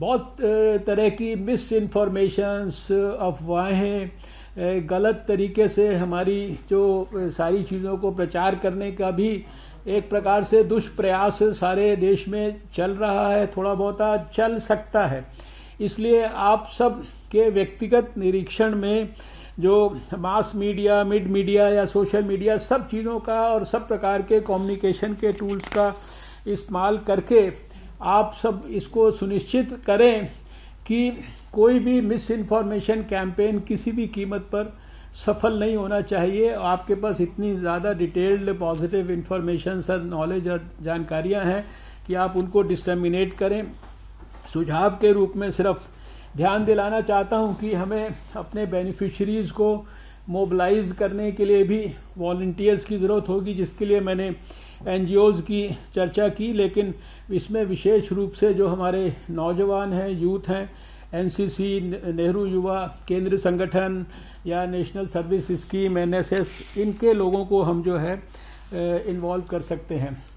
बहुत तरह की मिस इन्फॉर्मेशंस, अफवाहें, गलत तरीके से हमारी जो सारी चीज़ों को प्रचार करने का भी एक प्रकार से दुष्प्रयास सारे देश में चल रहा है, थोड़ा बहुत चल सकता है। इसलिए आप सब के व्यक्तिगत निरीक्षण में जो मास मीडिया, मिड मीडिया या सोशल मीडिया, सब चीज़ों का और सब प्रकार के कम्युनिकेशन के टूल्स का इस्तेमाल करके आप सब इसको सुनिश्चित करें कि कोई भी मिस इन्फॉर्मेशन कैंपेन किसी भी कीमत पर सफल नहीं होना चाहिए। आपके पास इतनी ज़्यादा डिटेल्ड पॉजिटिव इन्फॉर्मेशन और नॉलेज और जानकारियाँ हैं कि आप उनको डिसमिनेट करें। सुझाव के रूप में सिर्फ ध्यान दिलाना चाहता हूं कि हमें अपने बेनिफिशरीज़ को मोबलाइज करने के लिए भी वॉलंटियर्स की ज़रूरत होगी, जिसके लिए मैंने एनजीओज़ की चर्चा की, लेकिन इसमें विशेष रूप से जो हमारे नौजवान हैं, यूथ हैं, एनसीसी, नेहरू युवा केंद्र संगठन या नेशनल सर्विस स्कीम, एनएसएस, इनके लोगों को हम जो है इन्वॉल्व कर सकते हैं।